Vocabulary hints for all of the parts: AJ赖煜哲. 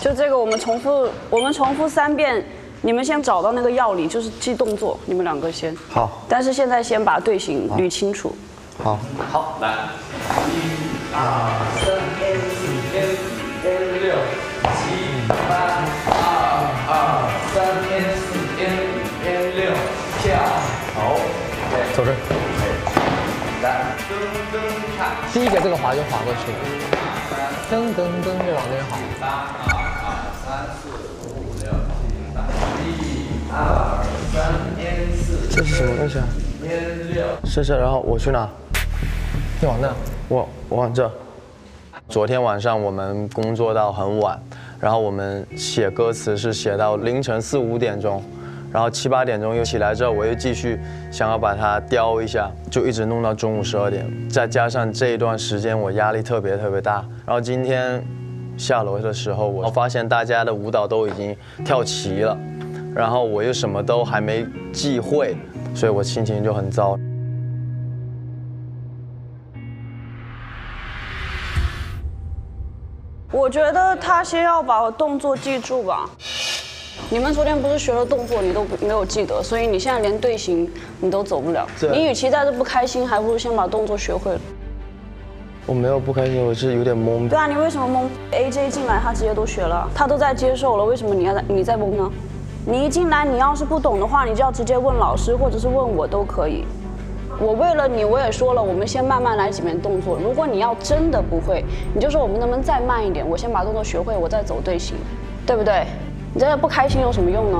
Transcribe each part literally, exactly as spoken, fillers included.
就这个我们重复，我们重复三遍。 你们先找到那个药理，就是记动作，你们两个先。好。但是现在先把队形捋清楚。好。好，来。一、二、三、四、五、六、七、八、二、二、三、四、五、六，跳。好。走这。来。第一个这个滑就滑过去。噔噔噔，越往那边滑。八、二、三、四、五、六。 二三四，这是什么东西啊？是是，然后我去哪？你往那，我我往这。昨天晚上我们工作到很晚，然后我们写歌词是写到凌晨四五点钟，然后七八点钟又起来之后，我又继续想要把它雕一下，就一直弄到中午十二点。再加上这一段时间我压力特别特别大，然后今天下楼的时候，我发现大家的舞蹈都已经跳齐了。 然后我又什么都还没记会，所以我心情就很糟。我觉得他先要把动作记住吧。你们昨天不是学了动作，你都没有记得，所以你现在连队形你都走不了。你与其在这不开心，还不如先把动作学会了。我没有不开心，我是有点懵。对啊，你为什么懵 ？A J 进来他直接都学了，他都在接受了，为什么你要你在懵呢？ 你一进来，你要是不懂的话，你就要直接问老师，或者是问我都可以。我为了你，我也说了，我们先慢慢来几遍动作。如果你要真的不会，你就说我们能不能再慢一点？我先把动作学会，我再走队形，对不对？你在这不开心有什么用呢？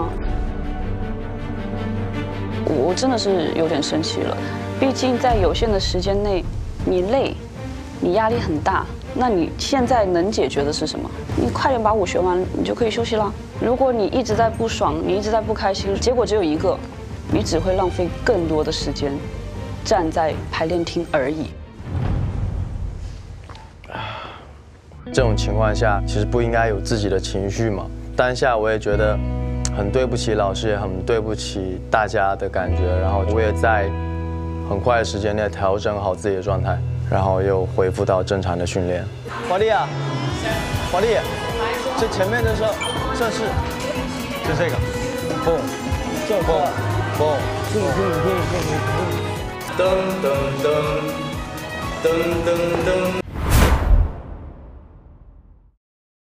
我真的是有点生气了，毕竟在有限的时间内，你累，你压力很大。 那你现在能解决的是什么？你快点把舞学完，你就可以休息了。如果你一直在不爽，你一直在不开心，结果只有一个，你只会浪费更多的时间站在排练厅而已。这种情况下，其实不应该有自己的情绪嘛。当下我也觉得很对不起老师，也很对不起大家的感觉。然后我也在很快的时间内调整好自己的状态。 然后又恢复到正常的训练。华丽啊，华丽，这前面的时候，这是，就这个，蹦，这蹦，蹦，蹦蹦蹦蹦蹦，噔噔噔，噔噔噔。